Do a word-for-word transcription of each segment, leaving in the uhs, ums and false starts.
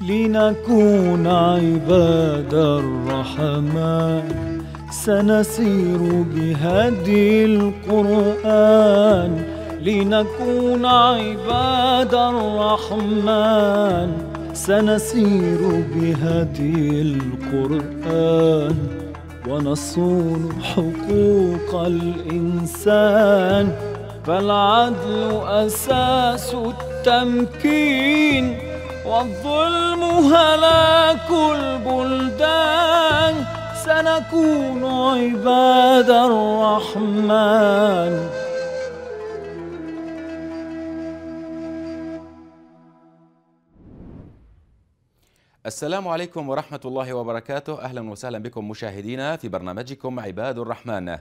لنكون عباد الرحمن سنسير بهدي القرآن، لنكون عباد الرحمن سنسير بهدي القرآن، ونصون حقوق الإنسان فالعدل أساس التمكين، والظلم هلاك البلدان، سنكون عباد الرحمن. السلام عليكم ورحمة الله وبركاته، أهلا وسهلا بكم مشاهدينا في برنامجكم عباد الرحمن.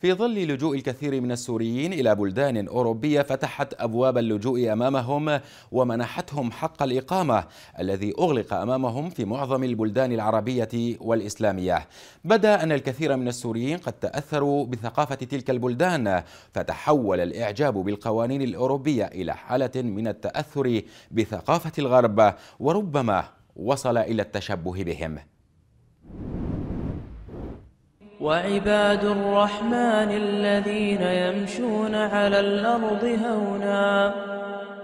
في ظل لجوء الكثير من السوريين إلى بلدان أوروبية، فتحت أبواب اللجوء أمامهم ومنحتهم حق الإقامة الذي أغلق أمامهم في معظم البلدان العربية والإسلامية. بدا أن الكثير من السوريين قد تأثروا بثقافة تلك البلدان، فتحول الإعجاب بالقوانين الأوروبية إلى حالة من التأثر بثقافة الغرب، وربما وصل إلى التشبه بهم. وعباد الرحمن الذين يمشون على الأرض هونا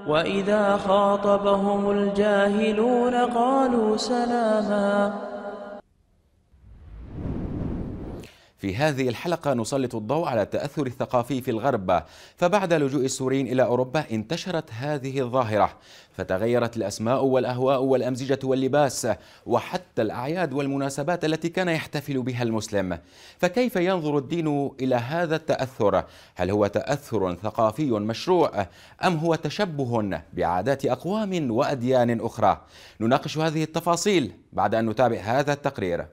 وإذا خاطبهم الجاهلون قالوا سلاما. في هذه الحلقة نسلط الضوء على التأثر الثقافي في الغرب، فبعد لجوء السوريين إلى أوروبا انتشرت هذه الظاهرة، فتغيرت الأسماء والأهواء والأمزجة واللباس وحتى الأعياد والمناسبات التي كان يحتفل بها المسلم. فكيف ينظر الدين إلى هذا التأثر؟ هل هو تأثر ثقافي مشروع أم هو تشبه بعادات أقوام وأديان أخرى؟ نناقش هذه التفاصيل بعد أن نتابع هذا التقرير.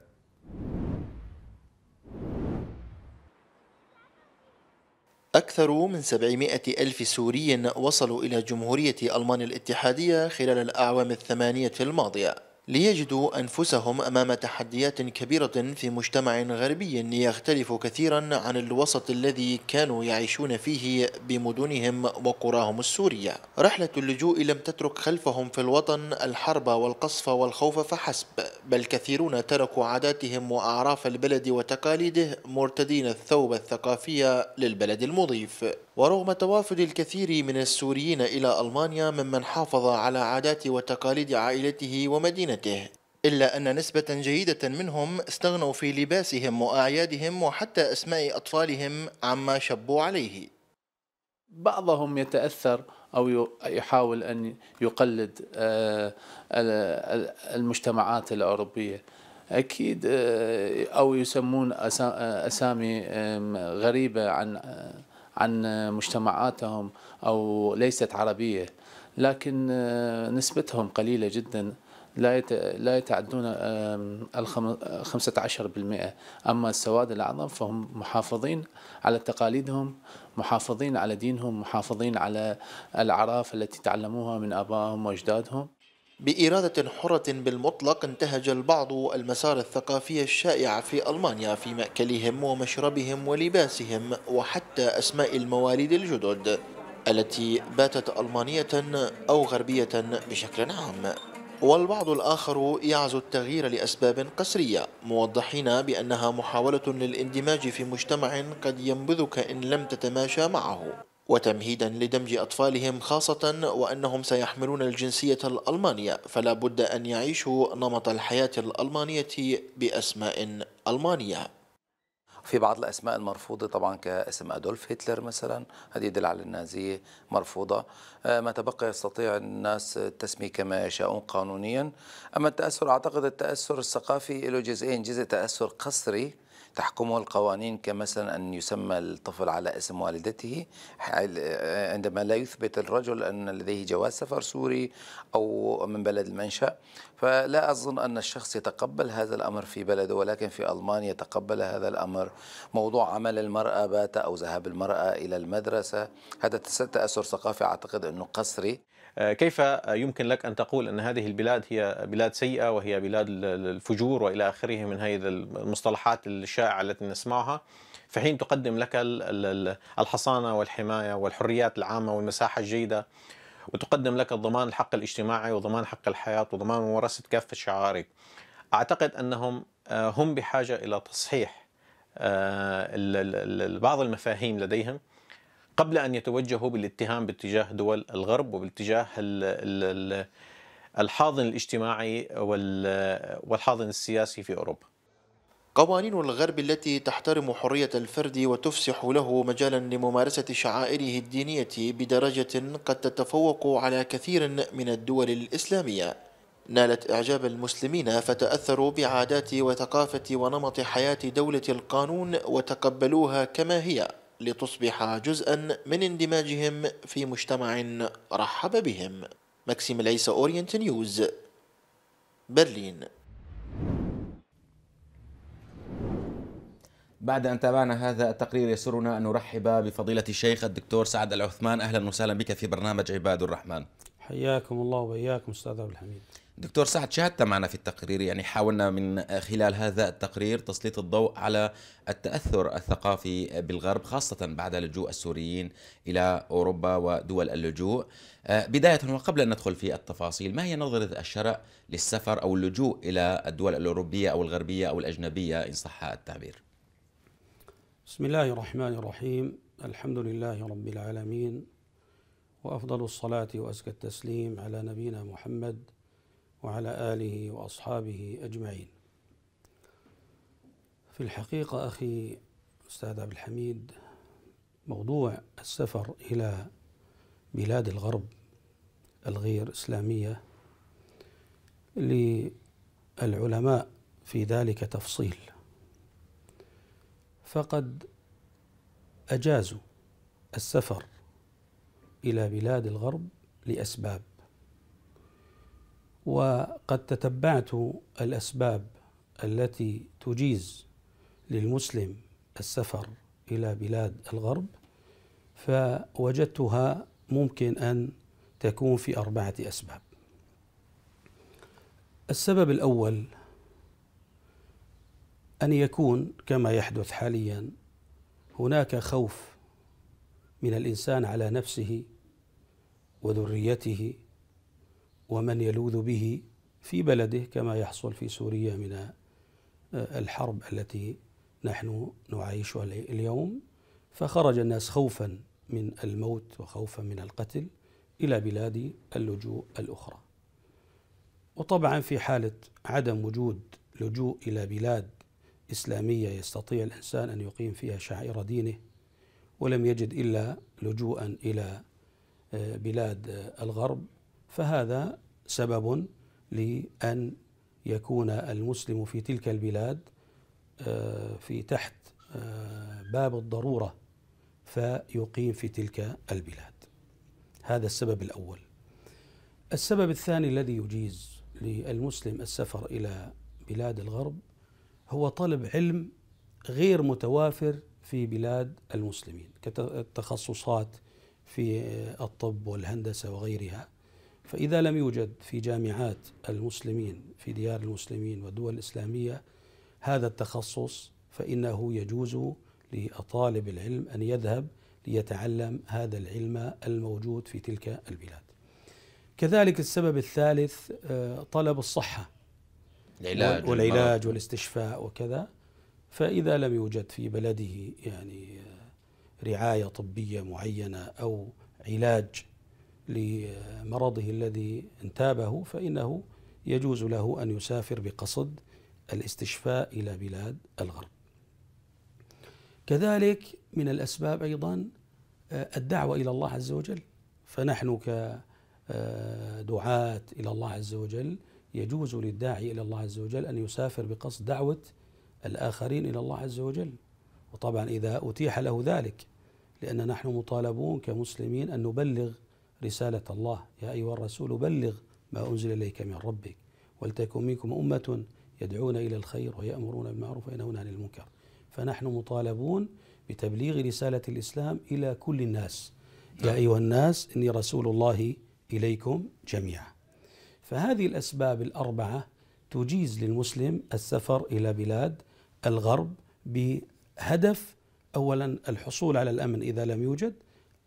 أكثر من سبعمائة ألف سوري وصلوا إلى جمهورية ألمانيا الاتحادية خلال الأعوام الثمانية الماضية ليجدوا أنفسهم أمام تحديات كبيرة في مجتمع غربي يختلف كثيرا عن الوسط الذي كانوا يعيشون فيه بمدنهم وقراهم السورية. رحلة اللجوء لم تترك خلفهم في الوطن الحرب والقصف والخوف فحسب، بل كثيرون تركوا عاداتهم وأعراف البلد وتقاليده مرتدين الثوب الثقافي للبلد المضيف. ورغم توافد الكثير من السوريين إلى ألمانيا ممن حافظ على عادات وتقاليد عائلته ومدينته، إلا أن نسبة جيدة منهم استغنوا في لباسهم وأعيادهم وحتى أسماء أطفالهم عما شبوا عليه. بعضهم يتأثر أو يحاول أن يقلد المجتمعات الأوروبية أكيد، أو يسمون أسامي غريبة عن عن مجتمعاتهم أو ليست عربية، لكن نسبتهم قليلة جدا، لا يتعدون الخمسة عشر بالمئة. أما السواد الأعظم فهم محافظين على تقاليدهم، محافظين على دينهم، محافظين على الأعراف التي تعلموها من آبائهم وأجدادهم. بإرادة حرة بالمطلق انتهج البعض المسار الثقافي الشائع في ألمانيا في مأكلهم ومشربهم ولباسهم وحتى أسماء المواليد الجدد التي باتت ألمانية أو غربية بشكل عام. والبعض الآخر يعزو التغيير لأسباب قسرية، موضحين بأنها محاولة للاندماج في مجتمع قد ينبذك إن لم تتماشى معه، وتمهيدا لدمج أطفالهم، خاصة وأنهم سيحملون الجنسية الألمانية، فلا بد أن يعيشوا نمط الحياة الألمانية بأسماء ألمانية. في بعض الأسماء المرفوضة طبعا كاسم أدولف هتلر مثلا، هذه يدل على النازية، مرفوضة. ما تبقى يستطيع الناس التسمية كما يشاءون قانونيا. أما التأثر، أعتقد التأثر الثقافي له جزئين، جزء تأثر قسري تحكمه القوانين، كمثلا أن يسمى الطفل على اسم والدته عندما لا يثبت الرجل أن لديه جواز سفر سوري أو من بلد المنشأ. فلا أظن أن الشخص يتقبل هذا الأمر في بلده، ولكن في ألمانيا يتقبل هذا الأمر. موضوع عمل المرأة بات أو ذهاب المرأة إلى المدرسة، هذا تأثر ثقافي أعتقد أنه قسري. كيف يمكن لك أن تقول أن هذه البلاد هي بلاد سيئة وهي بلاد الفجور وإلى آخره من هذه المصطلحات الشائعة التي نسمعها، في حين تقدم لك الحصانة والحماية والحريات العامة والمساحة الجيدة وتقدم لك الضمان الحق الاجتماعي وضمان حق الحياة وضمان ممارسة كافة شعائرك. أعتقد أنهم هم بحاجة إلى تصحيح بعض المفاهيم لديهم قبل أن يتوجهوا بالاتهام باتجاه دول الغرب وباتجاه الحاضن الاجتماعي والحاضن السياسي في أوروبا. قوانين الغرب التي تحترم حرية الفرد وتفسح له مجالا لممارسة شعائره الدينية بدرجة قد تتفوق على كثير من الدول الإسلامية نالت إعجاب المسلمين، فتأثروا بعادات وثقافة ونمط حياة دولة القانون وتقبلوها كما هي لتصبح جزءا من اندماجهم في مجتمع رحب بهم. مكسيم العيسى، أورينت نيوز، برلين. بعد أن تابعنا هذا التقرير يسرنا أن نرحب بفضيلة الشيخ الدكتور سعد العثمان. أهلا وسهلا بك في برنامج عباد الرحمن. حياكم الله وإياكم أستاذ عبد الحميد. دكتور سعد، شاهدت معنا في التقرير، يعني حاولنا من خلال هذا التقرير تسليط الضوء على التأثر الثقافي بالغرب خاصة بعد لجوء السوريين إلى أوروبا ودول اللجوء. بداية وقبل أن ندخل في التفاصيل، ما هي نظرة الشرع للسفر أو اللجوء إلى الدول الأوروبية أو الغربية أو الأجنبية إن صح التعبير؟ بسم الله الرحمن الرحيم، الحمد لله رب العالمين، وأفضل الصلاة وأزكى التسليم على نبينا محمد وعلى آله وأصحابه أجمعين. في الحقيقة أخي أستاذ عبد الحميد، موضوع السفر إلى بلاد الغرب الغير إسلامية للعلماء في ذلك تفصيل، فقد أجازوا السفر إلى بلاد الغرب لأسباب، وقد تتبعت الأسباب التي تجيز للمسلم السفر إلى بلاد الغرب، فوجدتها ممكن أن تكون في أربعة أسباب. السبب الأول أن يكون كما يحدث حاليا هناك خوف من الإنسان على نفسه وذريته ومن يلوذ به في بلده، كما يحصل في سوريا من الحرب التي نحن نعيشها اليوم، فخرج الناس خوفا من الموت وخوفا من القتل إلى بلاد اللجوء الأخرى. وطبعا في حالة عدم وجود لجوء إلى بلاد إسلامية يستطيع الإنسان أن يقيم فيها شعائر دينه، ولم يجد إلا لجوءا إلى بلاد الغرب، فهذا سبب لأن يكون المسلم في تلك البلاد في تحت باب الضرورة فيقيم في تلك البلاد. هذا السبب الأول. السبب الثاني الذي يجيز للمسلم السفر إلى بلاد الغرب هو طلب علم غير متوافر في بلاد المسلمين، كتخصصات في الطب والهندسة وغيرها، فإذا لم يوجد في جامعات المسلمين في ديار المسلمين والدول الإسلامية هذا التخصص، فإنه يجوز لطالب العلم أن يذهب ليتعلم هذا العلم الموجود في تلك البلاد. كذلك السبب الثالث طلب الصحة العلاج والعلاج والاستشفاء وكذا، فإذا لم يوجد في بلده يعني رعاية طبية معينة أو علاج لمرضه الذي انتابه، فإنه يجوز له أن يسافر بقصد الاستشفاء إلى بلاد الغرب. كذلك من الأسباب أيضا الدعوة إلى الله عز وجل، فنحن كدعاة إلى الله عز وجل يجوز للداعي إلى الله عز وجل أن يسافر بقصد دعوة الآخرين إلى الله عز وجل، وطبعا إذا أتيح له ذلك، لأن نحن مطالبون كمسلمين أن نبلغ رسالة الله، يا أيها الرسول بلغ ما أنزل إليك من ربك ولتكن منكم أمة يدعون إلى الخير ويأمرون بالمعروف وينهون عن المنكر. فنحن مطالبون بتبليغ رسالة الإسلام إلى كل الناس، يا أيها الناس إني رسول الله إليكم جميعا. فهذه الأسباب الأربعة تجيز للمسلم السفر إلى بلاد الغرب بهدف، أولا الحصول على الأمن إذا لم يوجد،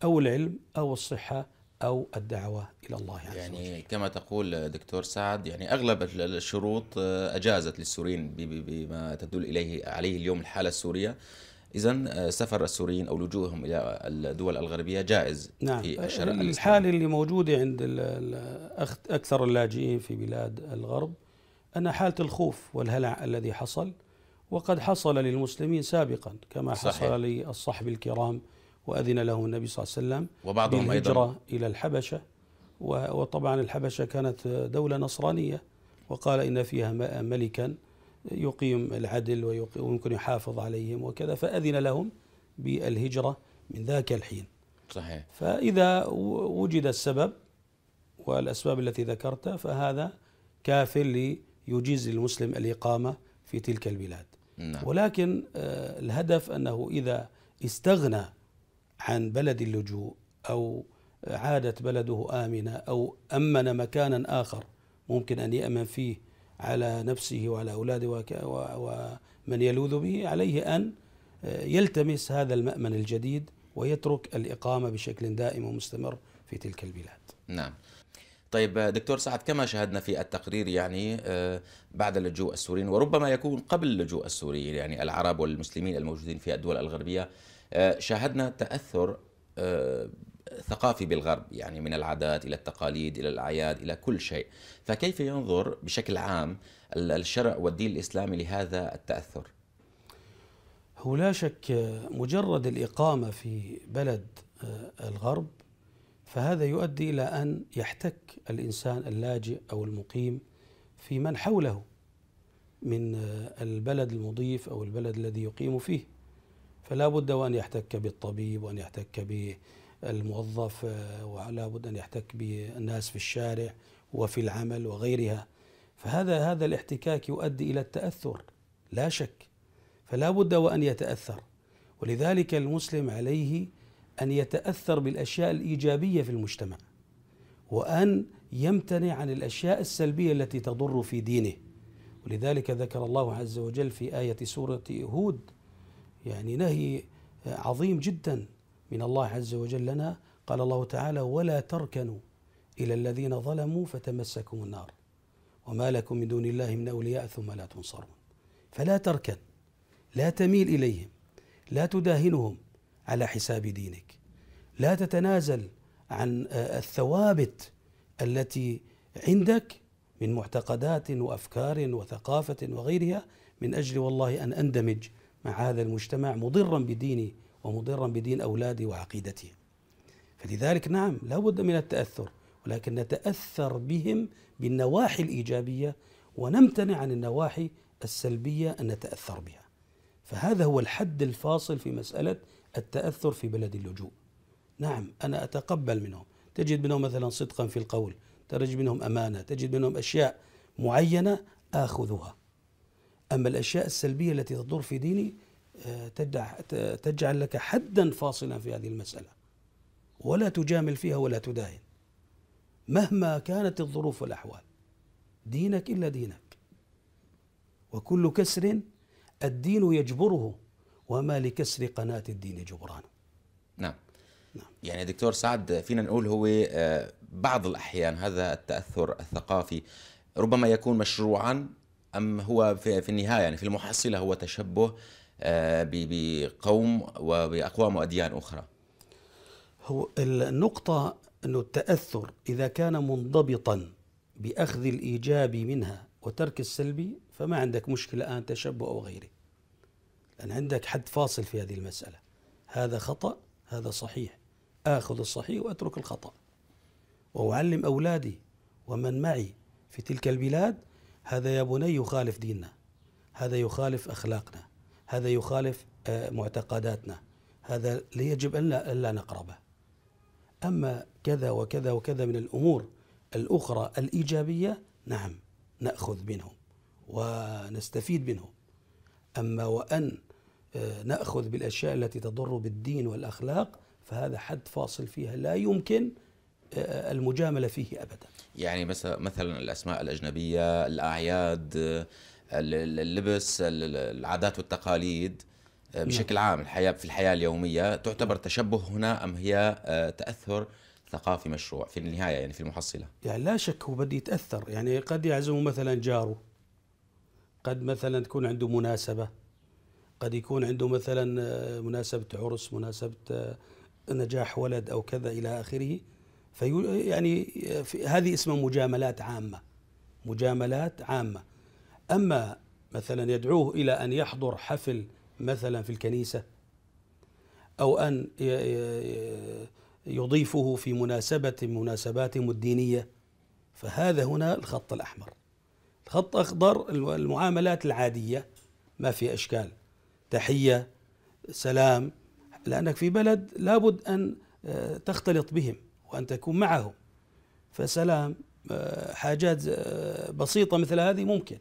أو العلم، أو الصحة، أو الدعوة إلى الله عز وجل. يعني كما تقول دكتور سعد، يعني أغلب الشروط أجازت للسوريين بما تدل إليه عليه اليوم الحالة السورية. إذن سفر السوريين أو لجوءهم إلى الدول الغربية جائز. نعم. في الشرع الحالة اللي موجودة عند أكثر اللاجئين في بلاد الغرب أن حالة الخوف والهلع الذي حصل، وقد حصل للمسلمين سابقا كما صحيح. حصل للصحب الكرام وأذن له النبي صلى الله عليه وسلم وبعضهم بالهجرة إلى الحبشة، وطبعا الحبشة كانت دولة نصرانية، وقال إن فيها ملكا يقيم العدل ويمكن يحافظ عليهم وكذا، فأذن لهم بالهجرة من ذاك الحين. صحيح. فإذا وجد السبب والأسباب التي ذكرتها فهذا كاف ليجيز للمسلم الإقامة في تلك البلاد. نعم. ولكن الهدف أنه إذا استغنى عن بلد اللجوء أو عادت بلده آمنة أو أمن مكانا آخر ممكن أن يأمن فيه على نفسه وعلى أولاده ومن يلوذ به، عليه أن يلتمس هذا المأمن الجديد ويترك الإقامة بشكل دائم ومستمر في تلك البلاد. نعم. طيب دكتور سعد، كما شاهدنا في التقرير يعني بعد اللجوء السوريين وربما يكون قبل اللجوء السوريين يعني العرب والمسلمين الموجودين في الدول الغربية، شاهدنا تأثر ثقافي بالغرب، يعني من العادات إلى التقاليد إلى الأعياد إلى كل شيء. فكيف ينظر بشكل عام الشرع والدين الإسلامي لهذا التأثر؟ هو لا شك مجرد الإقامة في بلد الغرب فهذا يؤدي إلى أن يحتك الإنسان اللاجئ أو المقيم في من حوله من البلد المضيف أو البلد الذي يقيم فيه، فلا بد وأن يحتك بالطبيب وأن يحتك بالموظف ولا بد أن يحتك بالناس في الشارع وفي العمل وغيرها، فهذا هذا الاحتكاك يؤدي إلى التأثر لا شك، فلا بد وأن يتأثر. ولذلك المسلم عليه أن يتأثر بالأشياء الإيجابية في المجتمع وأن يمتنع عن الأشياء السلبية التي تضر في دينه. ولذلك ذكر الله عز وجل في آية سورة هود يعني نهي عظيم جدا من الله عز وجل لنا، قال الله تعالى: ولا تركنوا إلى الذين ظلموا فتمسكم النار وما لكم من دون الله من أولياء ثم لا تنصرون. فلا تركن، لا تميل إليهم، لا تداهنهم على حساب دينك، لا تتنازل عن الثوابت التي عندك من معتقدات وأفكار وثقافة وغيرها من أجل والله أن أندمج مع هذا المجتمع مضرا بديني ومضرا بدين أولادي وعقيدتي. فلذلك نعم لا بد من التأثر، ولكن نتأثر بهم بالنواحي الإيجابية ونمتنع عن النواحي السلبية أن نتأثر بها. فهذا هو الحد الفاصل في مسألة التأثر في بلد اللجوء. نعم أنا أتقبل منهم، تجد منهم مثلا صدقا في القول، تجد منهم أمانة، تجد منهم أشياء معينة آخذها، أما الأشياء السلبية التي تضر في ديني تجعل لك حدا فاصلا في هذه المسألة ولا تجامل فيها ولا تداهن مهما كانت الظروف والأحوال، دينك إلا دينك، وكل كسر الدين يجبره وما لكسر قناة الدين جبران. نعم. نعم. يعني دكتور سعد فينا نقول هو بعض الأحيان هذا التأثر الثقافي ربما يكون مشروعا، أم هو في النهاية يعني في المحصلة هو تشبه بقوم وبأقوام وأديان أخرى؟ هو النقطة أنه التأثر إذا كان منضبطا بأخذ الإيجابي منها وترك السلبي فما عندك مشكلة أن تشبه أو غيره، لأن عندك حد فاصل في هذه المسألة، هذا خطأ هذا صحيح، آخذ الصحيح وأترك الخطأ، وأعلم أولادي ومن معي في تلك البلاد هذا يا بني يخالف ديننا، هذا يخالف أخلاقنا، هذا يخالف معتقداتنا، هذا يجب أن لا نقربه. أما كذا وكذا وكذا من الأمور الأخرى الإيجابية نعم نأخذ منهم ونستفيد منهم، أما وأن نأخذ بالأشياء التي تضر بالدين والأخلاق فهذا حد فاصل فيها لا يمكن المجاملة فيه أبدا. يعني مثلا مثلا الأسماء الأجنبية، الأعياد، اللبس، العادات والتقاليد بشكل عام الحياة في الحياة اليومية، تعتبر تشبه هنا أم هي تأثر ثقافي مشروع في النهاية، يعني في المحصلة. يعني لا شك هو بدي يتأثر، يعني قد يعزمه مثلا جاره، قد مثلا تكون عنده مناسبة، قد يكون عنده مثلا مناسبة عرس، مناسبة نجاح ولد أو كذا إلى آخره. في يعني في هذه اسمها مجاملات عامة، مجاملات عامة. أما مثلا يدعوه إلى أن يحضر حفل مثلا في الكنيسة، أو أن يضيفه في مناسبة مناسباتهم الدينية، فهذا هنا الخط الأحمر. الخط الأخضر المعاملات العادية ما في أشكال، تحية، سلام، لأنك في بلد لابد أن تختلط بهم وأن تكون معهم، فسلام، حاجات بسيطة مثل هذه ممكن.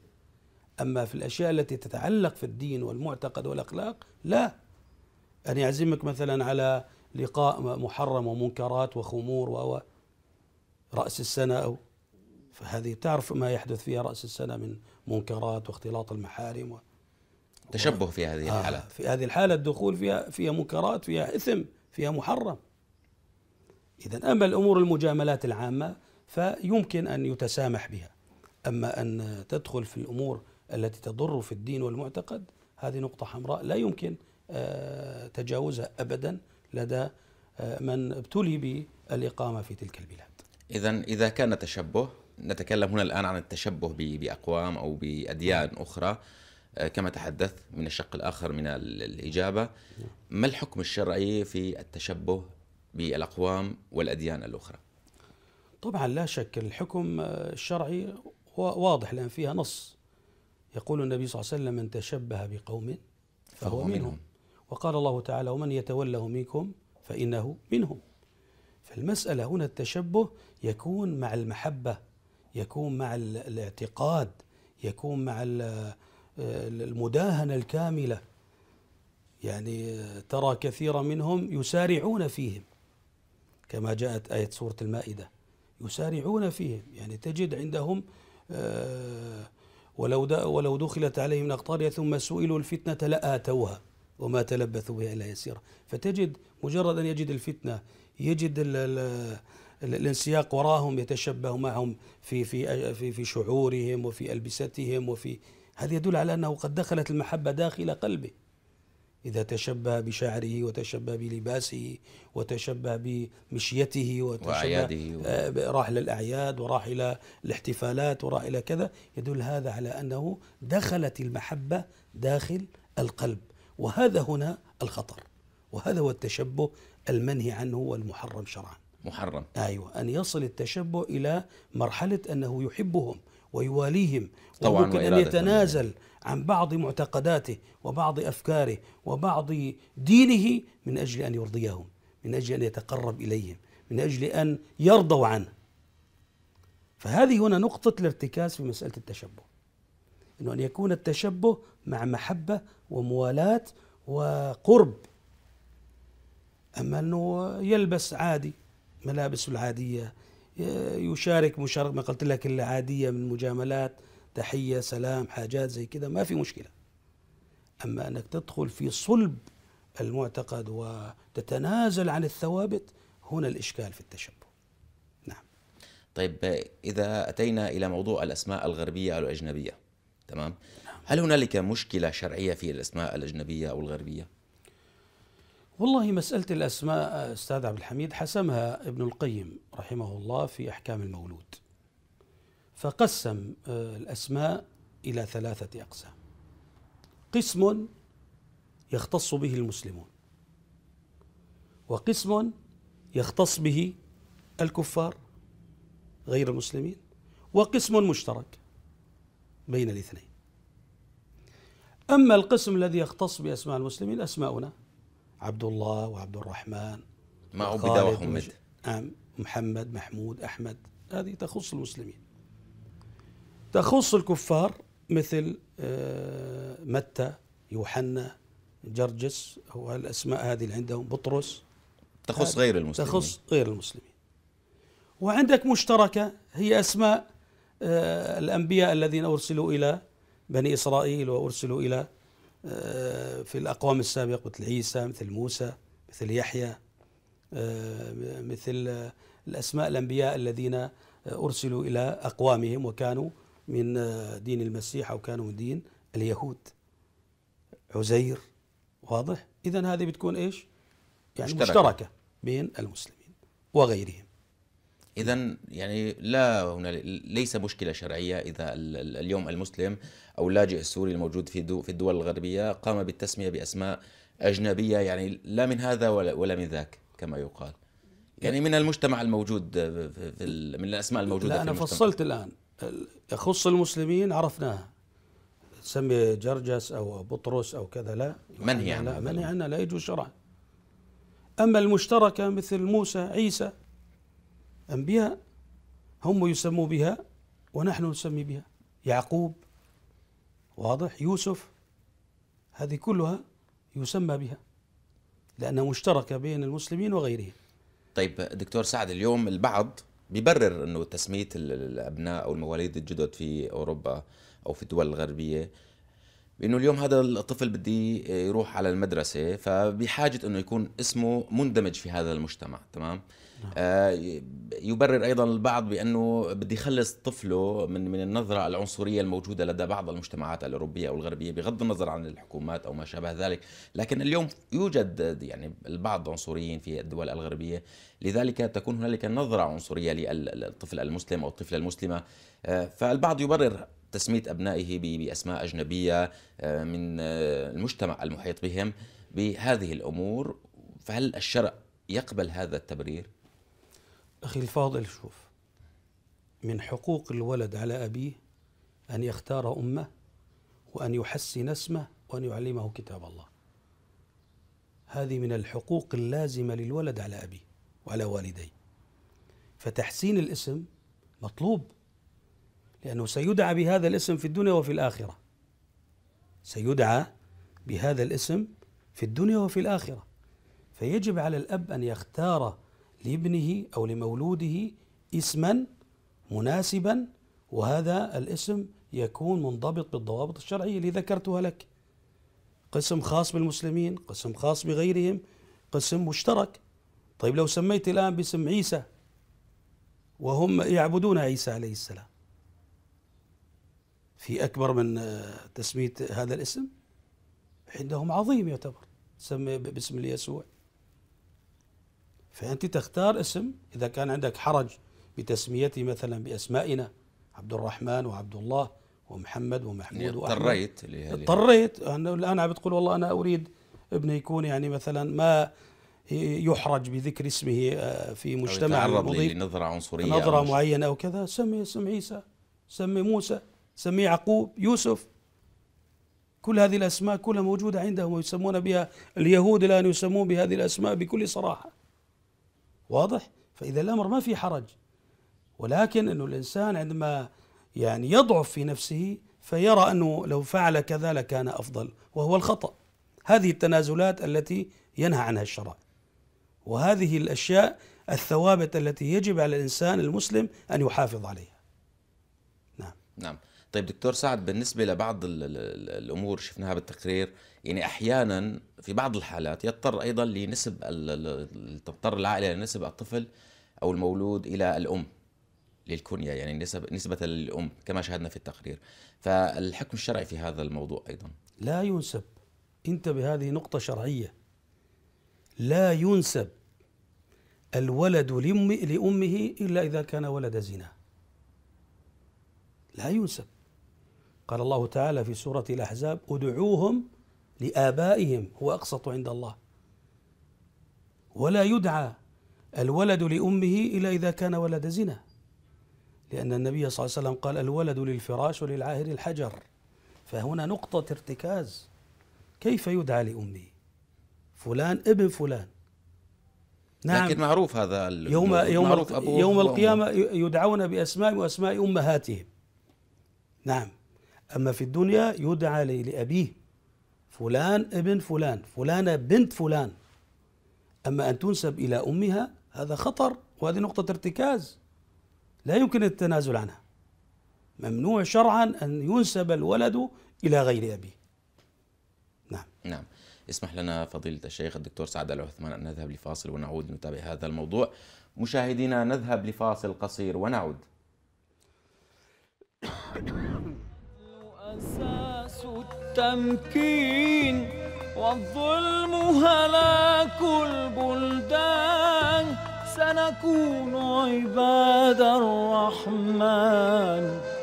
أما في الأشياء التي تتعلق في الدين والمعتقد والأخلاق لا، أن يعزمك مثلا على لقاء محرم ومنكرات وخمور و رأس السنة، أو فهذه تعرف ما يحدث فيها رأس السنة من منكرات واختلاط المحارم و... تشبه في هذه آه الحالة، في هذه الحالة الدخول فيها فيها منكرات، فيها إثم، فيها محرم. إذا أما الأمور المجاملات العامة فيمكن أن يتسامح بها، أما أن تدخل في الأمور التي تضر في الدين والمعتقد هذه نقطة حمراء لا يمكن تجاوزها أبدا لدى من ابتلي بالإقامة في تلك البلاد. إذا إذا كان تشبه، نتكلم هنا الآن عن التشبه بأقوام أو بأديان أخرى كما تحدث من الشق الآخر من الإجابة، ما الحكم الشرعي في التشبه بالأقوام والأديان الأخرى؟ طبعا لا شك الحكم الشرعي واضح، لأن فيها نص يقول النبي صلى الله عليه وسلم: من تشبه بقوم فهو منهم، وقال الله تعالى: ومن يتوله منكم فإنه منهم. فالمسألة هنا التشبه يكون مع المحبة، يكون مع الاعتقاد، يكون مع المداهنة الكاملة. يعني ترى كثيرا منهم يسارعون فيهم كما جاءت آية سورة المائدة، يسارعون فيهم، يعني تجد عندهم ولو ولو دخلت عليهم الأقطار ثم سئلوا الفتنة لآتوها وما تلبثوا بها إلا يسيرا. فتجد مجرد أن يجد الفتنة، يجد ال ال الانسياق وراهم، يتشبه معهم في في في في شعورهم وفي ألبستهم وفي، هذا يدل على أنه قد دخلت المحبة داخل قلبه. إذا تشبه بشعره وتشبه بلباسه وتشبه بمشيته وتشبه راح للأعياد وراح إلى الاحتفالات وراح إلى كذا، يدل هذا على أنه دخلت المحبة داخل القلب، وهذا هنا الخطر، وهذا هو التشبه المنهي عنه والمحرم شرعا. محرم، أيوة، أن يصل التشبه إلى مرحلة أنه يحبهم ويواليهم، وممكن أن يتنازل عن بعض معتقداته وبعض أفكاره وبعض دينه من أجل أن يرضيهم، من أجل أن يتقرب إليهم، من أجل أن يرضوا عنه. فهذه هنا نقطة الارتكاز في مسألة التشبه، أنه أن يكون التشبه مع محبة وموالاة وقرب. أما أنه يلبس عادي ملابسه العادية، يشارك مشاركة ما قلت لك العادية من مجاملات، تحية، سلام، حاجات زي كده ما في مشكلة. أما أنك تدخل في صلب المعتقد وتتنازل عن الثوابت، هنا الإشكال في التشبه. نعم. طيب، إذا أتينا إلى موضوع الأسماء الغربية أو الأجنبية، تمام؟ نعم. هل هنالك مشكلة شرعية في الأسماء الأجنبية أو الغربية؟ والله مسألة الأسماء أستاذ عبد الحميد حسمها ابن القيم رحمه الله في أحكام المولود، فقسم الأسماء إلى ثلاثة أقسام. قسم يختص به المسلمون، وقسم يختص به الكفار غير المسلمين، وقسم مشترك بين الاثنين. أما القسم الذي يختص بأسماء المسلمين، أسماؤنا عبد الله وعبد الرحمن، ما عبد وحمد، محمد، محمود، أحمد، هذه تخص المسلمين. تخص الكفار مثل متى، يوحنا، جرجس، هو الأسماء هذه اللي عندهم، بطرس، تخص غير المسلمين، تخص غير المسلمين. وعندك مشتركة هي أسماء الأنبياء الذين أرسلوا إلى بني إسرائيل وأرسلوا إلى في الأقوام السابقة، مثل عيسى، مثل موسى، مثل يحيى، مثل الأسماء الأنبياء الذين أرسلوا إلى أقوامهم وكانوا من دين المسيح أو كانوا من دين اليهود. عزير، واضح؟ إذن هذه بتكون إيش؟ يعني مشتركة, مشتركة بين المسلمين وغيرهم. إذن يعني لا ليس مشكلة شرعية إذا اليوم المسلم أو اللاجئ السوري الموجود في في الدول الغربية قام بالتسمية بأسماء أجنبية، يعني لا من هذا ولا, ولا من ذاك كما يقال، يعني من المجتمع الموجود في من الأسماء الموجودة. لا أنا في المجتمع فصلت الآن، يخص المسلمين عرفناها، سمي جرجس أو بطرس أو كذا، لا منهي يعني عنها، منهي عنها، لا يجوز شرعا. أما المشتركة مثل موسى، عيسى، أنبياء هم يسموا بها ونحن نسمي بها، يعقوب، واضح، يوسف، هذه كلها يسمى بها لأنها مشتركة بين المسلمين وغيرهم. طيب دكتور سعد، اليوم البعض بيبرر أنه تسمية الأبناء أو المواليد الجدد في أوروبا أو في الدول الغربية بأنه اليوم هذا الطفل بدي يروح على المدرسة فبحاجة أنه يكون اسمه مندمج في هذا المجتمع، تمام؟ آه يبرر أيضا البعض بأنه بدي يخلص طفله من من النظرة العنصرية الموجودة لدى بعض المجتمعات الأوروبية أو الغربية بغض النظر عن الحكومات أو ما شابه ذلك، لكن اليوم يوجد يعني البعض عنصريين في الدول الغربية، لذلك تكون هنالك نظرة عنصرية للطفل المسلم أو الطفلة المسلمة، آه فالبعض يبرر تسمية أبنائه بأسماء أجنبية آه من آه المجتمع المحيط بهم بهذه الأمور، فهل الشرع يقبل هذا التبرير؟ أخي الفاضل، شوف، من حقوق الولد على أبيه أن يختار أمه وأن يحسن اسمه وأن يعلمه كتاب الله. هذه من الحقوق اللازمة للولد على أبيه وعلى والديه، فتحسين الاسم مطلوب لأنه سيدعى بهذا الاسم في الدنيا وفي الآخرة، سيدعى بهذا الاسم في الدنيا وفي الآخرة، فيجب على الأب أن يختار لابنه أو لمولوده اسما مناسبا، وهذا الاسم يكون منضبط بالضوابط الشرعية اللي ذكرتها لك، قسم خاص بالمسلمين، قسم خاص بغيرهم، قسم مشترك. طيب لو سميت الآن باسم عيسى وهم يعبدون عيسى عليه السلام، في أكبر من تسمية هذا الاسم؟ عندهم عظيم، يعتبر سمي باسم يسوع. فأنت تختار اسم، إذا كان عندك حرج بتسميتي مثلا بأسمائنا عبد الرحمن وعبد الله ومحمد ومحمود وأحمد، اضطريت اضطريت الآن عم بتقول والله أنا أريد ابني يكون يعني مثلا ما يحرج بذكر اسمه في مجتمع مضيق نظرة عنصرية، نظرة معينة أو كذا، سمي اسم عيسى، سمي موسى، سمي يعقوب، يوسف، كل هذه الأسماء كلها موجودة عندهم ويسمون بها. اليهود الآن يسمون بهذه الأسماء بكل صراحة، واضح؟ فإذا الأمر ما في حرج، ولكن أنه الإنسان عندما يعني يضعف في نفسه فيرى أنه لو فعل كذا لكان أفضل، وهو الخطأ. هذه التنازلات التي ينهى عنها الشرع، وهذه الأشياء الثوابت التي يجب على الإنسان المسلم أن يحافظ عليها. نعم نعم. طيب دكتور سعد، بالنسبة لبعض ال ال الأمور شفناها بالتقرير، يعني أحيانا في بعض الحالات يضطر أيضا لنسب تضطر العائلة لنسب الطفل أو المولود إلى الأم للكنية، يعني نسب نسبة للأم كما شاهدنا في التقرير، فالحكم الشرعي في هذا الموضوع أيضا؟ لا ينسب، انتبه، هذه نقطة شرعية، لا ينسب الولد لأمه إلا إذا كان ولد زنا، لا ينسب. قال الله تعالى في سورة الأحزاب: ادعوهم لآبائهم هو أقسط عند الله. ولا يدعى الولد لأمه إلا إذا كان ولد زنا، لأن النبي صلى الله عليه وسلم قال: الولد للفراش وللعاهر الحجر. فهنا نقطة ارتكاز، كيف يدعى لأمه؟ فلان ابن فلان، نعم، لكن معروف هذا يوم, يوم, معروف أبوه يوم القيامة يدعون بأسماء وأسماء أمهاتهم، نعم. أما في الدنيا يدعى لأبيه: فلان ابن فلان، فلانة بنت فلان. أما أن تنسب إلى أمها هذا خطر، وهذه نقطة ارتكاز لا يمكن التنازل عنها، ممنوع شرعا أن ينسب الولد إلى غير أبيه. نعم نعم. اسمح لنا فضيلة الشيخ الدكتور سعد العثمان أن نذهب لفاصل ونعود نتابع هذا الموضوع. مشاهدينا نذهب لفاصل قصير ونعود. أساس التمكين والظلم هلاك البلدان، سنكون عباد الرحمن.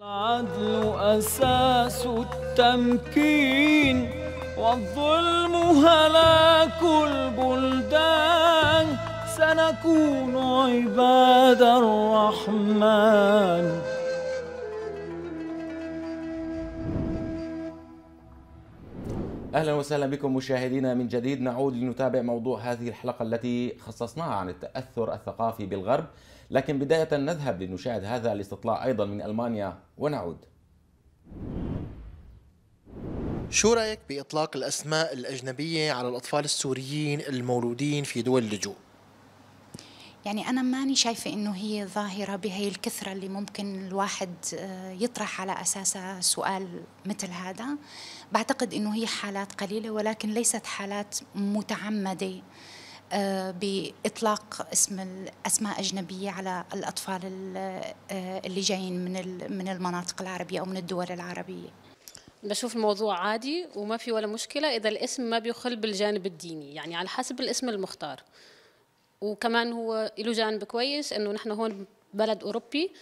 العدل أساس التمكين والظلم هلاك البلدان، سنكون عباد الرحمن. أهلا وسهلا بكم مشاهدينا من جديد، نعود لنتابع موضوع هذه الحلقة التي خصصناها عن التأثر الثقافي بالغرب، لكن بداية نذهب لنشاهد هذا الاستطلاع أيضا من ألمانيا ونعود. شو رأيك بإطلاق الأسماء الأجنبية على الأطفال السوريين المولودين في دول اللجوء؟ يعني أنا ماني شايفة إنه هي ظاهرة بهي الكثرة اللي ممكن الواحد يطرح على أساسها سؤال مثل هذا. بعتقد إنه هي حالات قليلة ولكن ليست حالات متعمدة بإطلاق اسم الأسماء أجنبية على الأطفال اللي جايين من من المناطق العربية أو من الدول العربية. بشوف الموضوع عادي وما في ولا مشكلة إذا الاسم ما بيخل بالجانب الديني، يعني على حسب الاسم المختار. وكمان هو له جانب كويس انه نحن هون بلد اوروبي،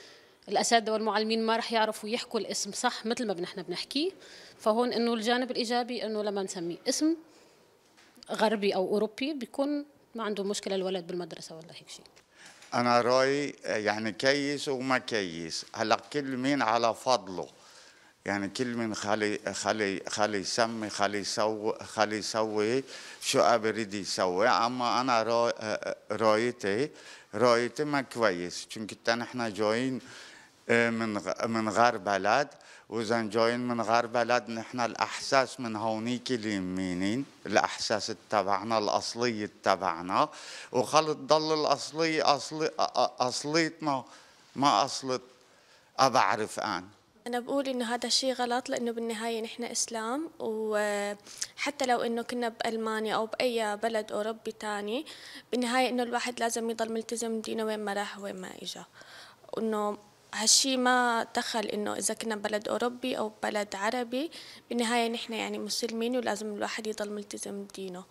الاساتذه والمعلمين ما رح يعرفوا يحكوا الاسم صح مثل ما نحن بنحكيه، فهون انه الجانب الايجابي انه لما نسميه اسم غربي او اوروبي بيكون ما عنده مشكله الولد بالمدرسه ولا هيك شيء. انا رايي يعني كيس وما كيس، هلا كل مين على فضله، يعني كل من خلي خلي خلي يسمي خلي يسوي خلي يسوي شو أريد يسوي. أما أنا رايتي رايتي ما كويس، لأن نحن جايين من من غير بلد، وإذا جايين من غير بلد نحن الأحساس من هونيك اليمينين، الأحساس تبعنا الأصلي تبعنا، وخلط ضل الأصلي أصلي أصليتنا ما أصلت أبعرف أنا. أنا بقول إنه هذا الشيء غلط، لأنه بالنهاية نحن إسلام، وحتى لو إنه كنا بألمانيا أو بأي بلد أوروبي تاني، بالنهاية إنه الواحد لازم يضل ملتزم دينه وين ما راح وين ما إجا، وإنه هالشيء ما دخل إنه إذا كنا بلد أوروبي أو بلد عربي، بالنهاية نحن يعني مسلمين ولازم الواحد يضل ملتزم دينه.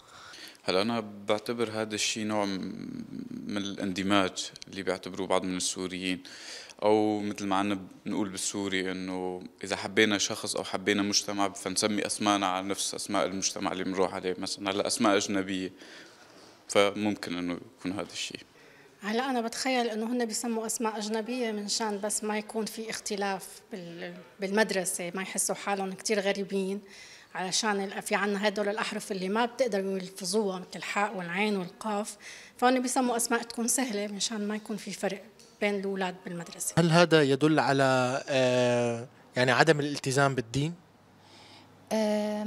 هلا أنا بعتبر هذا الشيء نوع من الاندماج اللي بيعتبروه بعض من السوريين، أو مثل ما عنا بنقول بالسوري إنه إذا حبينا شخص أو حبينا مجتمع فنسمي أسماءنا على نفس أسماء المجتمع اللي بنروح عليه، مثلا هلا أسماء أجنبية فممكن إنه يكون هذا الشيء. هلا أنا بتخيل إنه هن بيسموا أسماء أجنبية من شان بس ما يكون في اختلاف بالمدرسة، ما يحسوا حالهم كتير غريبين، علشان في عنا هدول الأحرف اللي ما بتقدروا يلفظوها مثل الحاء والعين والقاف، فهن بيسموا أسماء تكون سهلة من شان ما يكون في فرق بين الأولاد بالمدرسة. هل هذا يدل على آه يعني عدم الالتزام بالدين؟ آه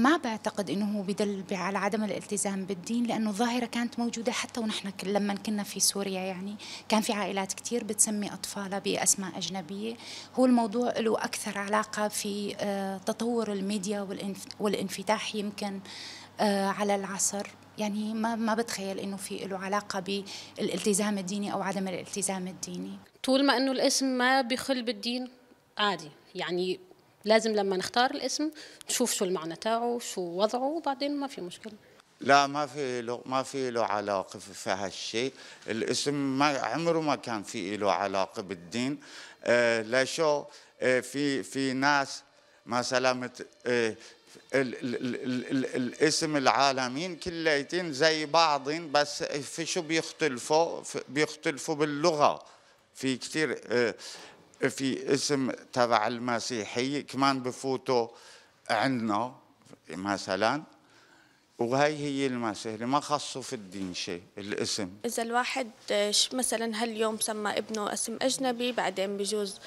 ما بعتقد إنه هو بدل على عدم الالتزام بالدين، لأنه ظاهرة كانت موجودة حتى ونحن لما كنا في سوريا، يعني كان في عائلات كتير بتسمي أطفالها بأسماء أجنبية. هو الموضوع له أكثر علاقة في آه تطور الميديا والانفتاح يمكن آه على العصر، يعني ما ما بتخيل انه في له علاقه بالالتزام الديني او عدم الالتزام الديني. طول ما انه الاسم ما بيخل بالدين عادي، يعني لازم لما نختار الاسم نشوف شو المعنى تاعه شو وضعه وبعدين ما في مشكله. لا ما في له ما في له علاقه في هالشيء، الاسم ما عمره ما كان في له علاقه بالدين. آه لا شو آه في في ناس مثلا آه ال ال ال ال الاسم العالمين كليتين زي بعضين، بس في شو بيختلفوا؟ بيختلفوا باللغة. في كتير في اسم تبع المسيحية كمان بفوتوا عندنا مثلا، وهي هي المسيحية ما خصوا في الدين شيء الاسم. إذا الواحد مثلا هاليوم سمى ابنه اسم أجنبي، بعدين بجوز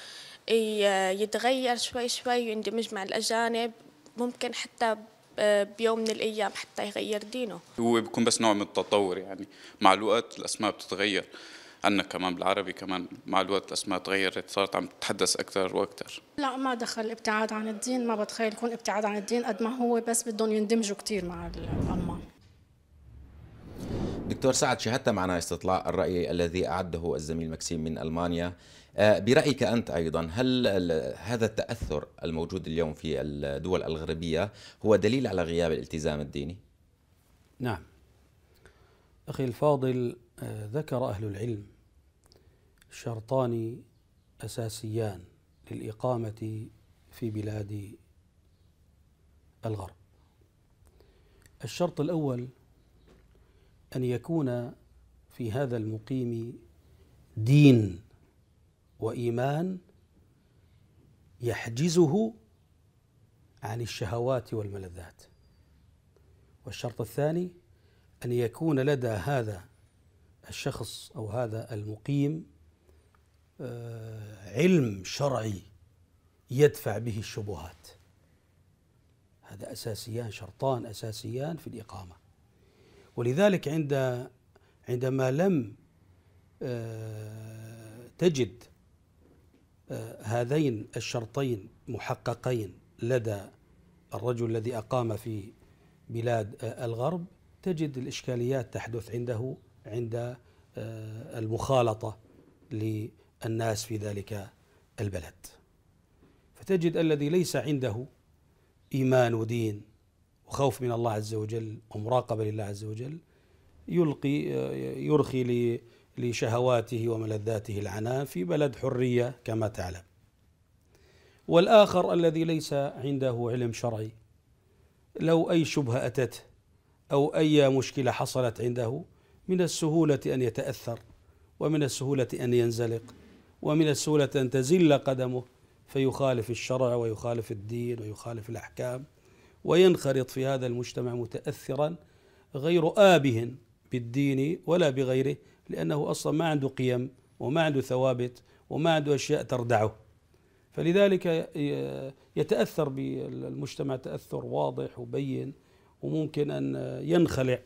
يتغير شوي شوي ويندمج مع الأجانب، ممكن حتى بيوم من الايام حتى يغير دينه. هو بيكون بس نوع من التطور، يعني مع الوقت الاسماء بتتغير، عندنا كمان بالعربي كمان مع الوقت الاسماء تغيرت، صارت عم تتحدث اكثر واكثر. لا ما دخل ابتعاد عن الدين، ما بتخيل يكون ابتعاد عن الدين قد ما هو بس بدهم يندمجوا كثير مع الالمان. دكتور سعد، شاهدت معنا استطلاع الرأي الذي أعده الزميل مكسيم من ألمانيا، برأيك أنت أيضا هل هذا التأثر الموجود اليوم في الدول الغربية هو دليل على غياب الالتزام الديني؟ نعم أخي الفاضل، ذكر أهل العلم شرطان أساسيان للإقامة في بلاد الغرب. الشرط الأول أن يكون في هذا المقيم دين وإيمان يحجزه عن الشهوات والملذات، والشرط الثاني أن يكون لدى هذا الشخص أو هذا المقيم علم شرعي يدفع به الشبهات. هذا أساسيان، شرطان أساسيان في الإقامة. ولذلك عند عندما لم تجد هذين الشرطين محققين لدى الرجل الذي أقام في بلاد الغرب، تجد الإشكاليات تحدث عنده عند المخالطة للناس في ذلك البلد. فتجد الذي ليس عنده إيمان ودين وخوف من الله عز وجل ومراقبة لله عز وجل يلقي يرخي لشهواته وملذاته العنان في بلد حرية كما تعلم. والآخر الذي ليس عنده علم شرعي، لو أي شبهة أتته أو أي مشكلة حصلت عنده من السهولة أن يتأثر، ومن السهولة أن ينزلق، ومن السهولة أن تزل قدمه فيخالف الشرع ويخالف الدين ويخالف الأحكام، وينخرط في هذا المجتمع متأثرا غير آبه بالدين ولا بغيره، لأنه أصلا ما عنده قيم وما عنده ثوابت وما عنده أشياء تردعه، فلذلك يتأثر بالمجتمع تأثر واضح وبين، وممكن أن ينخلع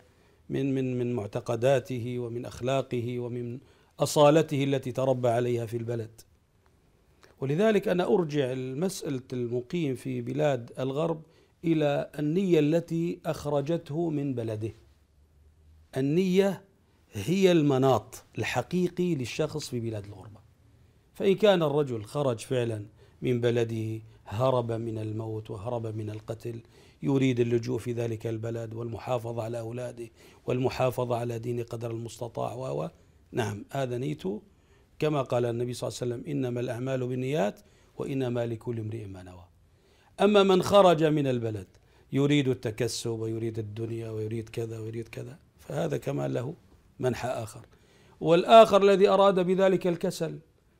من من من معتقداته ومن أخلاقه ومن أصالته التي تربى عليها في البلد. ولذلك أنا أرجع المسألة المقيم في بلاد الغرب إلى النية التي أخرجته من بلده. النية هي المناط الحقيقي للشخص في بلاد الغربة. فإن كان الرجل خرج فعلا من بلده، هرب من الموت وهرب من القتل، يريد اللجوء في ذلك البلد والمحافظة على أولاده والمحافظة على دين قدر المستطاع، وهو نعم هذا نيته، كما قال النبي صلى الله عليه وسلم إنما الأعمال بالنيات وإنما لكل امرئ ما نوى. أما من خرج من البلد يريد التكسب ويريد الدنيا ويريد كذا ويريد كذا، فهذا كمان له منحى آخر. والآخر الذي أراد بذلك الكسل،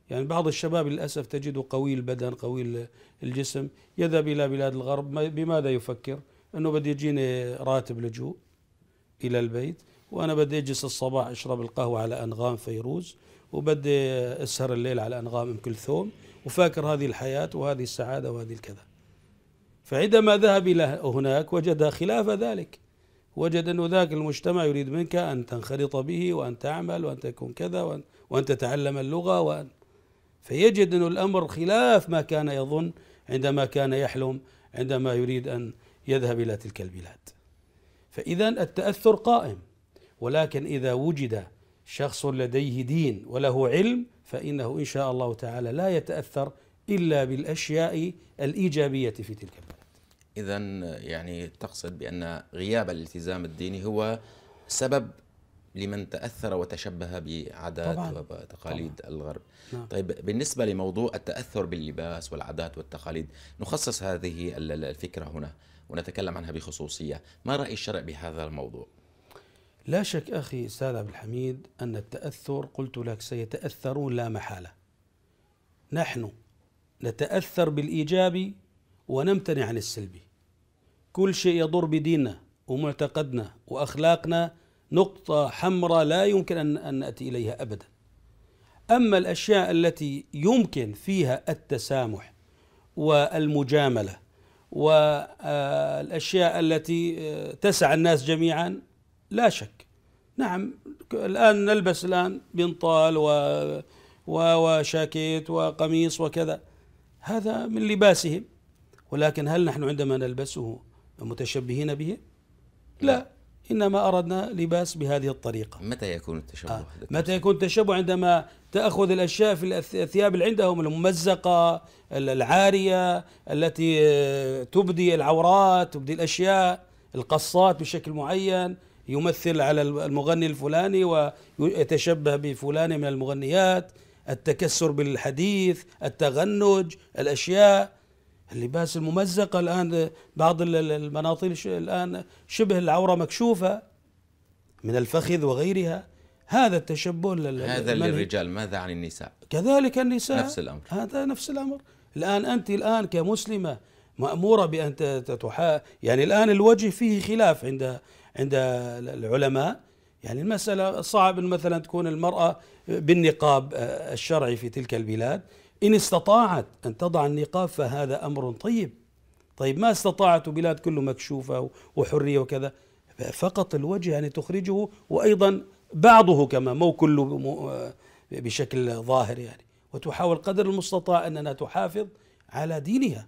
يعني بعض الشباب للأسف تجده قوي البدن قوي الجسم، يذهب إلى بلاد الغرب بماذا يفكر؟ أنه بدي يجيني راتب لجوء إلى البيت، وأنا بدي أجلس الصباح أشرب القهوة على أنغام فيروز، وبدي أسهر الليل على أنغام أم كلثوم، وفاكر هذه الحياة وهذه السعادة وهذه الكذا. فعندما ذهب إلى هناك وجد خلاف ذلك، وجد أن ذاك المجتمع يريد منك أن تنخرط به وأن تعمل وأن تكون كذا وأن, وأن تتعلم اللغة وأن، فيجد أن الأمر خلاف ما كان يظن عندما كان يحلم عندما يريد أن يذهب إلى تلك البلاد. فإذا التأثر قائم، ولكن إذا وجد شخص لديه دين وله علم فإنه إن شاء الله تعالى لا يتأثر إلا بالأشياء الإيجابية في تلك البلد. إذا يعني تقصد بأن غياب الالتزام الديني هو سبب لمن تأثر وتشبه بعادات وتقاليد الغرب. نعم. طيب، بالنسبة لموضوع التأثر باللباس والعادات والتقاليد، نخصص هذه الفكرة هنا ونتكلم عنها بخصوصية. ما رأي الشرع بهذا الموضوع؟ لا شك أخي أستاذ عبد الحميد أن التأثر، قلت لك، سيتأثرون لا محالة. نحن نتأثر بالإيجابي ونمتنع عن السلبي. كل شيء يضر بديننا ومعتقدنا وأخلاقنا نقطة حمراء لا يمكن أن نأتي إليها أبدا. أما الأشياء التي يمكن فيها التسامح والمجاملة والأشياء التي تسعى الناس جميعا، لا شك نعم الآن نلبس الآن بنطال و وشاكيت وقميص وكذا، هذا من لباسهم، ولكن هل نحن عندما نلبسه متشبهين به؟ لا، إنما أردنا لباس بهذه الطريقة. متى يكون التشبه؟ آه. متى يكون التشبه؟ عندما تأخذ الأشياء في الثياب اللي عندهم الممزقة العارية التي تبدي العورات، تبدي الأشياء، القصات بشكل معين يمثل على المغني الفلاني ويتشبه بفلان من المغنيات، التكسر بالحديث، التغنج، الأشياء، اللباس الممزقة. الآن بعض المناطق الآن شبه العورة مكشوفة من الفخذ وغيرها، هذا التشبه. هذا للرجال، ماذا عن النساء؟ كذلك النساء نفس الأمر، هذا نفس الأمر. الآن أنت الآن كمسلمة مأمورة بأن تتحا يعني الآن الوجه فيه خلاف عند عند العلماء، يعني المسألة صعب مثلا تكون المرأة بالنقاب الشرعي في تلك البلاد، إن استطاعت أن تضع النقاب فهذا أمر طيب. طيب ما استطاعت بلاد كله مكشوفة وحرية وكذا، فقط الوجه يعني تخرجه، وأيضا بعضه كما مو كله بشكل ظاهر يعني، وتحاول قدر المستطاع أننا تحافظ على دينها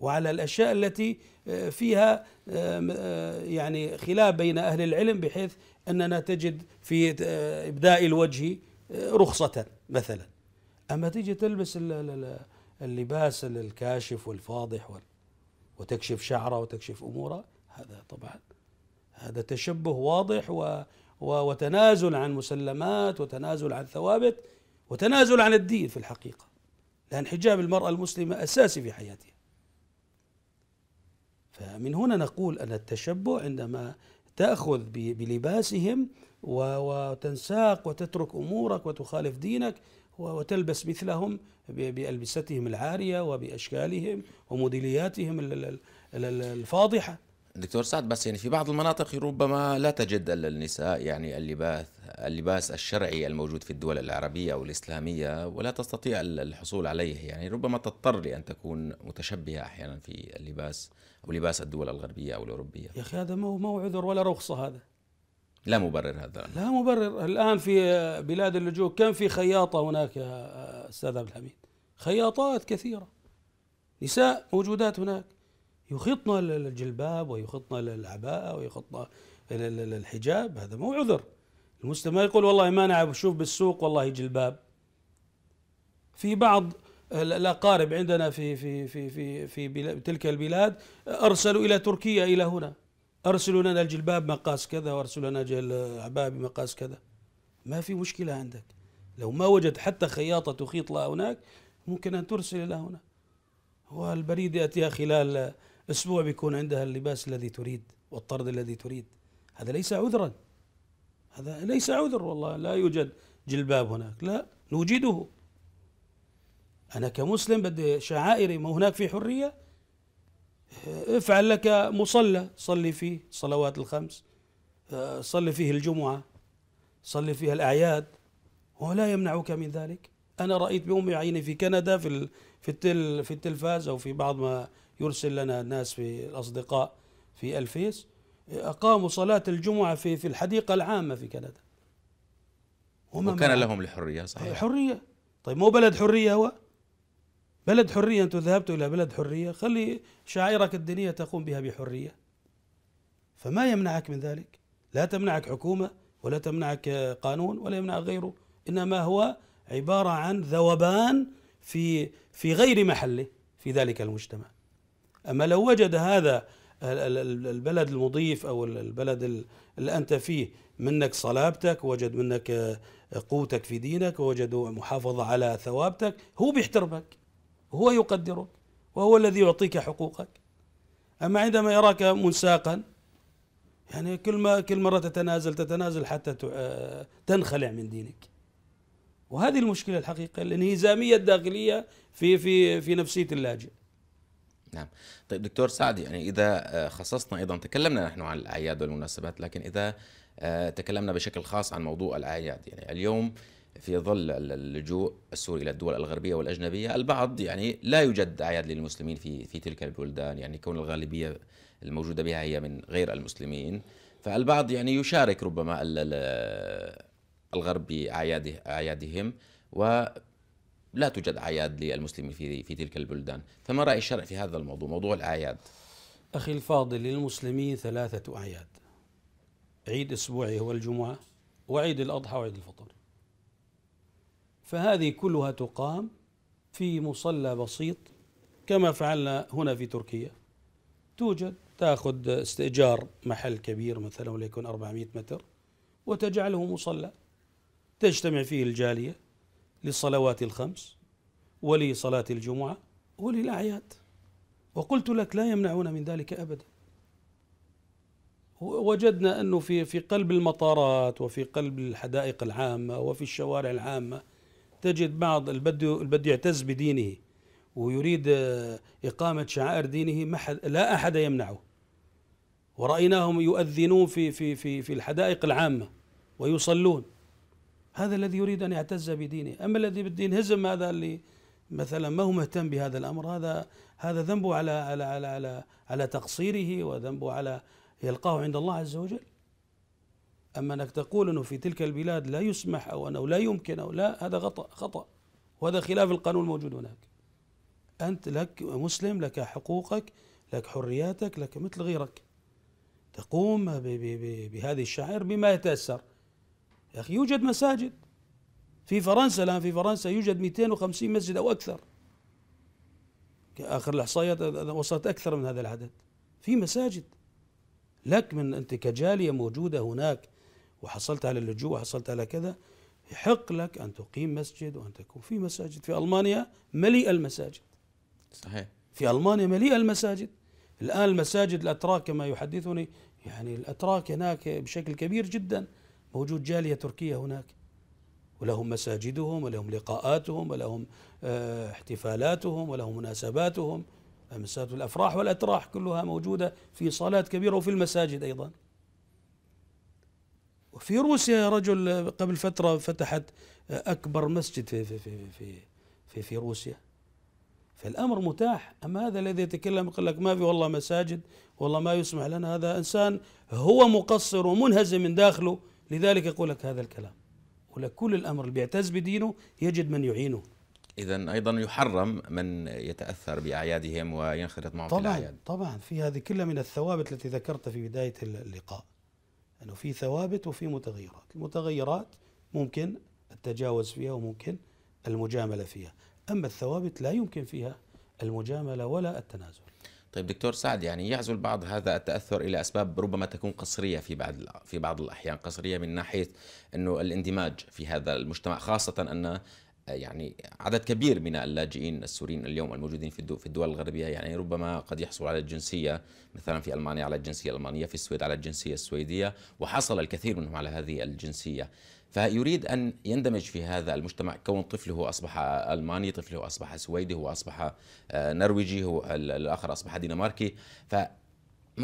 وعلى الأشياء التي فيها يعني خلاف بين أهل العلم، بحيث أننا تجد في إبداء الوجه رخصة مثلا. أما تيجي تلبس اللباس الكاشف والفاضح وتكشف شعره وتكشف أموره، هذا طبعا هذا تشبه واضح وتنازل عن مسلمات وتنازل عن ثوابت وتنازل عن الدين في الحقيقة، لأن حجاب المرأة المسلمة أساسي في حياتها. فمن هنا نقول أن التشبه عندما تأخذ بلباسهم وتنساق وتترك أمورك وتخالف دينك وتلبس مثلهم بألبستهم العارية وبأشكالهم وموديلياتهم الفاضحة. دكتور سعد، بس يعني في بعض المناطق ربما لا تجد النساء يعني اللباس اللباس الشرعي الموجود في الدول العربية أو الإسلامية، ولا تستطيع الحصول عليه، يعني ربما تضطر لأن تكون متشبهة أحيانا في اللباس أو لباس الدول الغربية أو الأوروبية. يا أخي هذا مو مو عذر ولا رخصة، هذا لا مبرر، هذا لا مبرر. الآن في بلاد اللجوء كم في خياطة هناك يا أستاذ عبد الحميد، خياطات كثيرة نساء موجودات هناك، يخطنا الجلباب ويخطنا العباءة ويخطنا الحجاب، هذا مو عذر. المسلم يقول والله ما أنا بشوف بالسوق والله جلباب. في بعض الأقارب عندنا في في في في في تلك البلاد أرسلوا إلى تركيا إلى هنا، أرسلوا لنا الجلباب مقاس كذا وأرسلوا لنا العباءة بمقاس كذا، ما في مشكلة عندك. لو ما وجد حتى خياطة تخيط لها هناك ممكن أن ترسل إلى هنا، والبريد يأتيها خلال أسبوع بيكون عندها اللباس الذي تريد والطرد الذي تريد. هذا ليس عذرا، هذا ليس عذر. والله لا يوجد جلباب هناك، لا نوجده. أنا كمسلم بدي شعائري، ما هناك في حرية، افعل لك مصلى صلي فيه الصلوات الخمس، صلي فيه الجمعة، صلي فيها الأعياد، ولا يمنعك من ذلك. أنا رأيت بأم عيني في كندا في في التلفاز أو في بعض ما يرسل لنا الناس في الأصدقاء في الفيس، أقاموا صلاة الجمعة في في الحديقة العامة في كندا، وكان لهم الحرية. صحيح الحرية. طيب مو بلد حرية هو؟ بلد حرية، أنتم ذهبتوا إلى بلد حرية، خلي شعائرك الدينية تقوم بها بحرية، فما يمنعك من ذلك. لا تمنعك حكومة ولا تمنعك قانون ولا يمنع غيره، إنما هو عبارة عن ذوبان في في غير محله في ذلك المجتمع. أما لو وجد هذا البلد المضيف أو البلد اللي أنت فيه منك صلابتك، وجد منك قوتك في دينك، ووجد محافظة على ثوابتك، هو بيحترمك، هو يقدرك، وهو الذي يعطيك حقوقك. أما عندما يراك منساقا يعني كل ما كل مرة تتنازل تتنازل حتى تنخلع من دينك. وهذه المشكلة الحقيقة، الانهزامية الداخلية في في في نفسية اللاجئ. نعم. طيب دكتور سعد، يعني إذا خصصنا أيضا، تكلمنا نحن عن الأعياد والمناسبات، لكن إذا تكلمنا بشكل خاص عن موضوع الأعياد، يعني اليوم في ظل اللجوء السوري الى الدول الغربيه والاجنبيه، البعض يعني لا يوجد اعياد للمسلمين في في تلك البلدان، يعني كون الغالبيه الموجوده بها هي من غير المسلمين، فالبعض يعني يشارك ربما الغرب بأعياده أعيادهم، ولا توجد أعياد للمسلمين في في تلك البلدان. فما رأي الشرع في هذا الموضوع، موضوع الأعياد؟ أخي الفاضل، للمسلمين ثلاثة أعياد: عيد أسبوعي هو الجمعة، وعيد الأضحى، وعيد الفطر. فهذه كلها تقام في مصلى بسيط كما فعلنا هنا في تركيا. توجد تأخذ استئجار محل كبير مثلا وليكن أربعمئة متر وتجعله مصلى تجتمع فيه الجالية للصلوات الخمس ولصلاة الجمعة وللأعياد. وقلت لك لا يمنعون من ذلك أبدا. وجدنا أنه في في قلب المطارات وفي قلب الحدائق العامة وفي الشوارع العامة تجد بعض البد يعتز بدينه ويريد إقامة شعائر دينه، لا أحد يمنعه. ورأيناهم يؤذنون في في في في الحدائق العامة ويصلون. هذا الذي يريد أن يعتز بدينه. أما الذي بده ينهزم، هذا اللي مثلا ما هو مهتم بهذا الأمر، هذا هذا ذنبه على على على على, على تقصيره، وذنبه على يلقاه عند الله عز وجل. أما أنك تقول أنه في تلك البلاد لا يسمح أو أنه لا يمكن أو لا، هذا خطأ خطأ، وهذا خلاف القانون الموجود هناك. أنت لك مسلم، لك حقوقك، لك حرياتك، لك مثل غيرك. تقوم بهذه الشعائر بما يتيسر. يا أخي يوجد مساجد في فرنسا الآن، في فرنسا يوجد مئتين وخمسين مسجد أو أكثر، آخر الإحصائيات وصلت أكثر من هذا العدد. في مساجد لك، من أنت كجالية موجودة هناك وحصلت على اللجوء وحصلت على كذا، يحق لك أن تقيم مسجد وأن تكون في مساجد. في ألمانيا مليئة المساجد. صحيح، في ألمانيا مليئة المساجد. الآن المساجد الأتراك كما يحدثني، يعني الأتراك هناك بشكل كبير جدا موجود جالية تركية هناك، ولهم مساجدهم ولهم لقاءاتهم ولهم اه احتفالاتهم ولهم مناسباتهم، مسات الأفراح والأتراح كلها موجودة في صالات كبيرة وفي المساجد أيضا. وفي روسيا يا رجل قبل فترة فتحت أكبر مسجد في في في في في, في روسيا. فالأمر متاح. أما هذا الذي يتكلم يقول لك ما في والله مساجد، والله ما يسمح لنا، هذا إنسان هو مقصر ومنهزم من داخله، لذلك يقول لك هذا الكلام. ولكل الأمر اللي بيعتز بدينه يجد من يعينه. إذا أيضا يحرم من يتأثر بأعيادهم وينخرط معهم في الأعياد. طبعا في هذه كلها من الثوابت التي ذكرتها في بداية اللقاء، أنه في ثوابت وفي متغيرات. المتغيرات ممكن التجاوز فيها وممكن المجاملة فيها، أما الثوابت لا يمكن فيها المجاملة ولا التنازل. طيب دكتور سعد، يعني يعزو البعض هذا التأثر إلى أسباب ربما تكون قصرية في بعض في بعض الأحيان، قصرية من ناحية أنه الاندماج في هذا المجتمع، خاصة أن يعني عدد كبير من اللاجئين السوريين اليوم الموجودين في في الدول الغربية، يعني ربما قد يحصل على الجنسية، مثلا في ألمانيا على الجنسية الألمانية، في السويد على الجنسية السويدية، وحصل الكثير منهم على هذه الجنسية. فيريد أن يندمج في هذا المجتمع، كون طفله أصبح ألماني، طفله أصبح سويدي، هو أصبح نرويجي، هو الآخر أصبح دنماركي. فما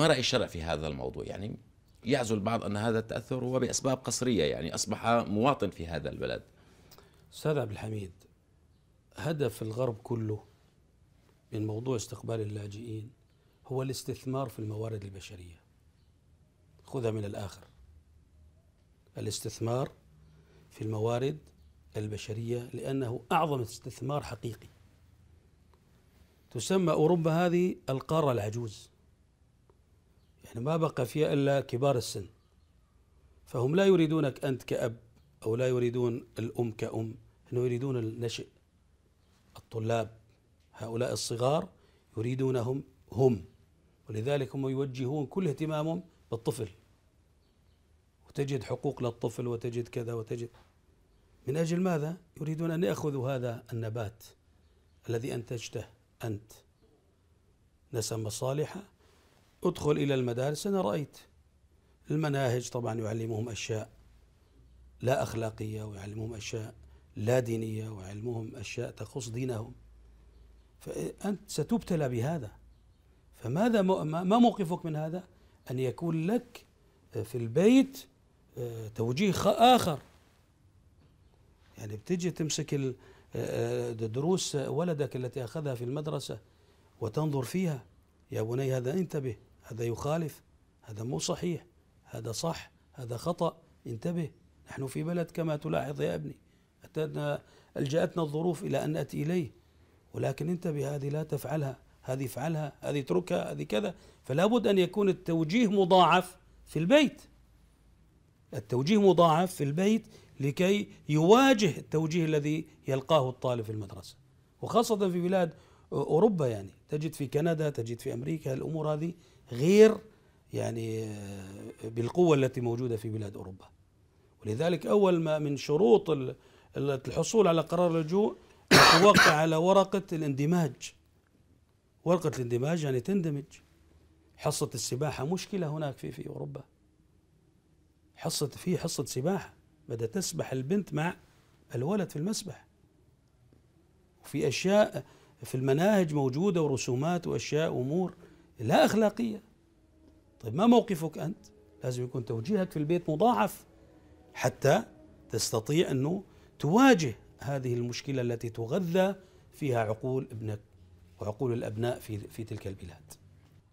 رأي الشرع في هذا الموضوع؟ يعني يعزو البعض أن هذا التأثر هو بأسباب قصرية، يعني أصبح مواطن في هذا البلد. أستاذ عبد الحميد، هدف الغرب كله من موضوع استقبال اللاجئين هو الاستثمار في الموارد البشرية. خذها من الآخر، الاستثمار في الموارد البشرية، لأنه أعظم استثمار حقيقي. تسمى أوروبا هذه القارة العجوز، يعني ما بقى فيها إلا كبار السن. فهم لا يريدونك أنت كأب، أو لا يريدون الأم كأم، إنه يريدون النشئ، الطلاب، هؤلاء الصغار يريدونهم هم، ولذلك هم يوجهون كل اهتمامهم بالطفل، وتجد حقوق للطفل وتجد كذا وتجد. من أجل ماذا؟ يريدون أن يأخذوا هذا النبات الذي أنتجته أنت، نسمة صالحة، أدخل إلى المدارس. أنا رأيت المناهج طبعا يعلمهم أشياء لا أخلاقية، ويعلمهم أشياء لا دينية، ويعلمهم أشياء تخص دينهم. فأنت ستبتلى بهذا، فماذا ما موقفك من هذا؟ أن يكون لك في البيت توجيه آخر. يعني بتجي تمسك دروس ولدك التي أخذها في المدرسة وتنظر فيها، يا بني هذا انتبه، هذا يخالف، هذا مو صحيح، هذا صح هذا خطأ، انتبه، نحن في بلد كما تلاحظ يا ابني أتتنا ألجأتنا الظروف إلى أن أتي إليه، ولكن انتبه، هذه لا تفعلها، هذه افعلها، هذه اتركها، هذه كذا. فلا بد أن يكون التوجيه مضاعف في البيت، التوجيه مضاعف في البيت لكي يواجه التوجيه الذي يلقاه الطالب في المدرسة، وخاصة في بلاد أوروبا، يعني تجد في كندا، تجد في أمريكا الأمور هذه غير يعني بالقوة التي موجودة في بلاد أوروبا. ولذلك أول ما من شروط الحصول على قرار اللجوء توقع على ورقة الاندماج، ورقة الاندماج يعني تندمج. حصة السباحة مشكلة هناك في في أوروبا، حصة في حصة سباحة بدأت تسبح البنت مع الولد في المسبح، وفي أشياء في المناهج موجودة ورسومات وأشياء وأمور لا أخلاقية. طيب ما موقفك أنت؟ لازم يكون توجيهك في البيت مضاعف حتى تستطيع أنه تواجه هذه المشكلة التي تغذى فيها عقول ابنك وعقول الأبناء في في تلك البلاد.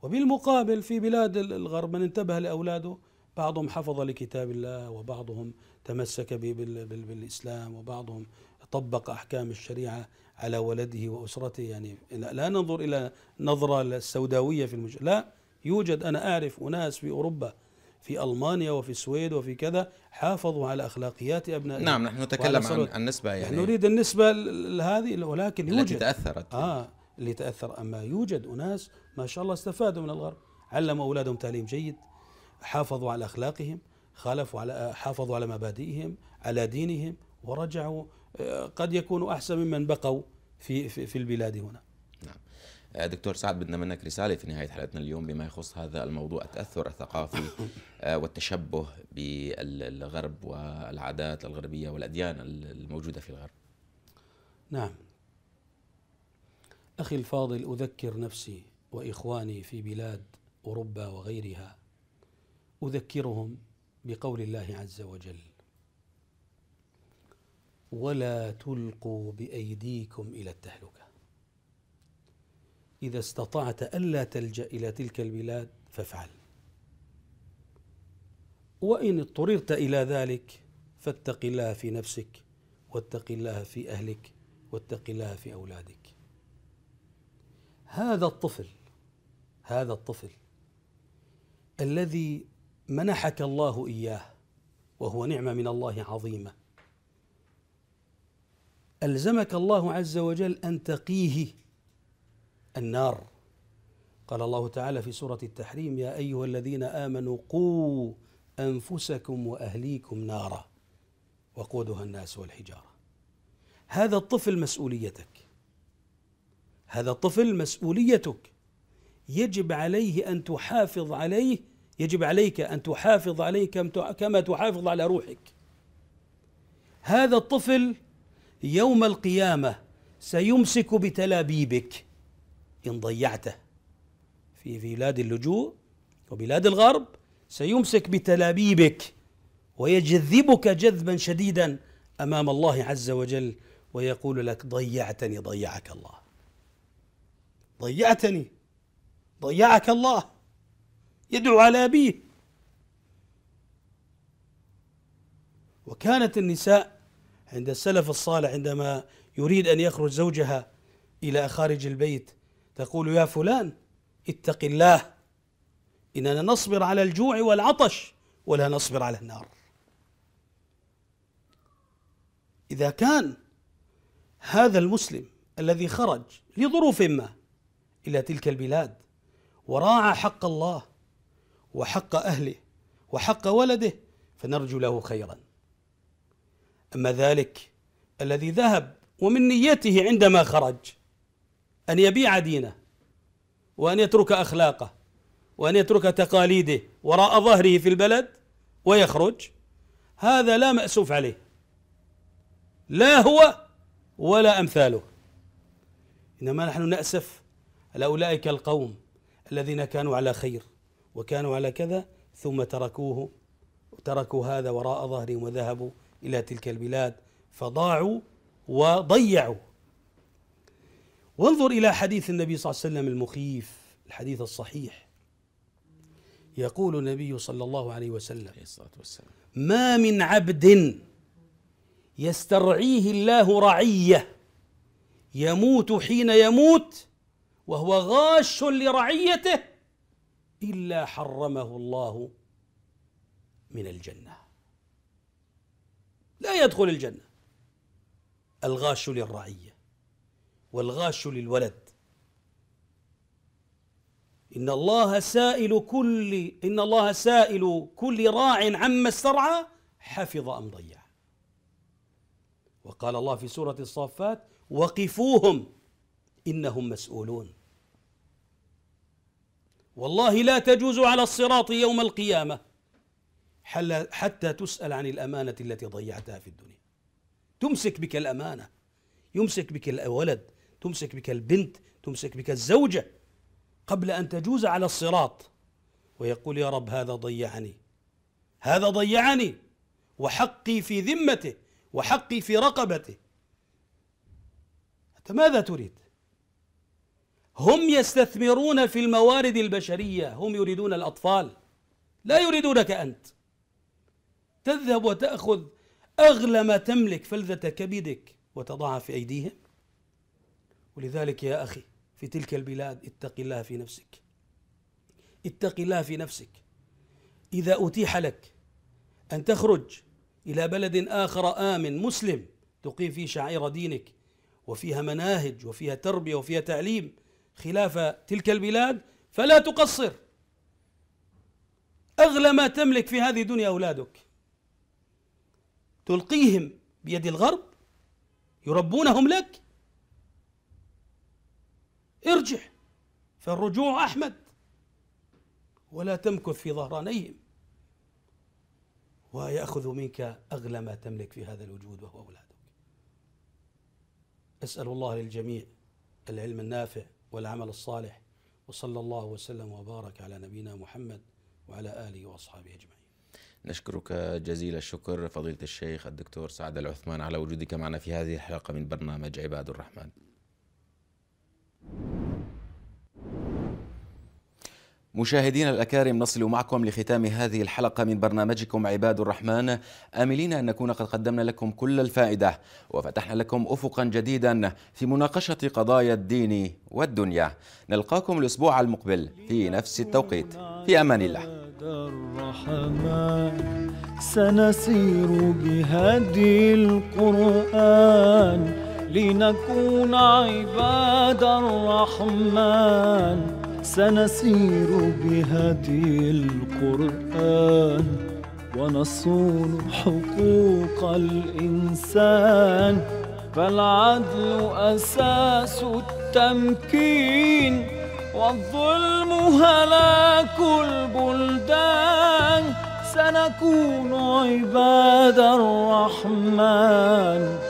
وبالمقابل في بلاد الغرب من انتبه لأولاده بعضهم حفظ لكتاب الله، وبعضهم تمسك بالإسلام، وبعضهم طبق أحكام الشريعة على ولده وأسرته. يعني لا ننظر إلى نظرة السوداوية في المجتمع، لا يوجد، أنا أعرف أناس في أوروبا في ألمانيا وفي السويد وفي كذا حافظوا على أخلاقيات أبنائهم. نعم، نحن نتكلم عن النسبة، يعني نحن نريد النسبة هذه، ولكن يوجد التي تأثرت آه اللي تأثر. أما يوجد أناس ما شاء الله استفادوا من الغرب، علموا أولادهم تعليم جيد، حافظوا على أخلاقهم، خالفوا على حافظوا على مبادئهم، على دينهم، ورجعوا قد يكونوا أحسن ممن بقوا في في, في البلاد هنا. نعم دكتور سعد، بدنا منك رسالة في نهاية حلقتنا اليوم بما يخص هذا الموضوع، التأثر الثقافي والتشبه بالغرب والعادات الغربية والأديان الموجودة في الغرب. نعم أخي الفاضل، أذكر نفسي وإخواني في بلاد أوروبا وغيرها، أذكرهم بقول الله عز وجل: ولا تلقوا بأيديكم إلى التهلكة. إذا استطعت ألا تلجأ إلى تلك البلاد فافعل، وإن اضطررت إلى ذلك فاتق الله في نفسك، واتق الله في أهلك، واتق الله في أولادك. هذا الطفل، هذا الطفل الذي منحك الله إياه وهو نعمة من الله عظيمة، ألزمك الله عز وجل أن تقيه النار. قال الله تعالى في سورة التحريم: يا أيها الذين آمنوا قوا أنفسكم وأهليكم نارا وقودها الناس والحجارة. هذا الطفل مسؤوليتك، هذا الطفل مسؤوليتك، يجب عليه أن تحافظ عليه، يجب عليك أن تحافظ عليه كما تحافظ على روحك. هذا الطفل يوم القيامة سيمسك بتلابيبك إن ضيعته. في بلاد اللجوء وبلاد الغرب سيمسك بتلابيبك ويجذبك جذبا شديدا أمام الله عز وجل، ويقول لك: ضيعتني ضيعك الله، ضيعتني ضيعك الله. يدعو على أبيه. وكانت النساء عند السلف الصالح عندما يريد أن يخرج زوجها إلى خارج البيت تقول: يا فلان اتق الله، إننا نصبر على الجوع والعطش ولا نصبر على النار. إذا كان هذا المسلم الذي خرج لظروف ما إلى تلك البلاد وراعى حق الله وحق أهله وحق ولده فنرجو له خيرا. أما ذلك الذي ذهب ومن نيته عندما خرج أن يبيع دينه وأن يترك أخلاقه وأن يترك تقاليده وراء ظهره في البلد ويخرج، هذا لا مأسوف عليه، لا هو ولا أمثاله. إنما نحن نأسف على أولئك القوم الذين كانوا على خير وكانوا على كذا ثم تركوه وتركوا هذا وراء ظهرهم وذهبوا إلى تلك البلاد فضاعوا وضيعوا. وانظر إلى حديث النبي صلى الله عليه وسلم المخيف، الحديث الصحيح: يقول النبي صلى الله عليه وسلم ما من عبد يسترعيه الله رعية يموت حين يموت وهو غاش لرعيته إلا حرمه الله من الجنة، لا يدخل الجنة. الغاش للرعية والغاش للولد. إن الله سائل كل إن الله سائل كل راع عما استرعى حفظ أم ضيع. وقال الله في سورة الصافات وقفوهم إنهم مسؤولون. والله لا تجوز على الصراط يوم القيامة حتى تسأل عن الأمانة التي ضيعتها في الدنيا. تمسك بك الأمانة، يمسك بك الولد، تمسك بك البنت، تمسك بك الزوجة قبل أن تجوز على الصراط، ويقول يا رب هذا ضيعني، هذا ضيعني، وحقي في ذمته وحقي في رقبته. أنت ماذا تريد؟ هم يستثمرون في الموارد البشرية، هم يريدون الأطفال، لا يريدونك أنت. تذهب وتأخذ أغلى ما تملك فلذة كبدك وتضعها في أيديهم. ولذلك يا أخي في تلك البلاد اتق الله في نفسك، اتق الله في نفسك. إذا أتيح لك أن تخرج إلى بلد آخر آمن مسلم تقيم فيه شعائر دينك وفيها مناهج وفيها تربية وفيها تعليم خلاف تلك البلاد فلا تقصر. أغلى ما تملك في هذه الدنيا أولادك، تلقيهم بيد الغرب يربونهم لك. ارجع فالرجوع أحمد، ولا تمكث في ظهرانيهم ويأخذ منك أغلى ما تملك في هذا الوجود وهو أولادك. أسأل الله للجميع العلم النافع والعمل الصالح، وصلى الله وسلم وبارك على نبينا محمد وعلى آله وأصحابه أجمعين. نشكرك جزيل الشكر فضيلة الشيخ الدكتور سعد العثمان على وجودك معنا في هذه الحلقة من برنامج عباد الرحمن. مشاهدينا الأكارم، نصل معكم لختام هذه الحلقة من برنامجكم عباد الرحمن، آملين أن نكون قد قدمنا لكم كل الفائدة وفتحنا لكم أفقا جديدا في مناقشة قضايا الدين والدنيا. نلقاكم الأسبوع المقبل في نفس التوقيت، في أمان الله. سنسير بهدي القرآن لنكون عباد الرحمن، سنسير بهدي القرآن ونصون حقوق الإنسان، فالعدل أساس التمكين والظلم هلاك البلدان، سنكون عباد الرحمن.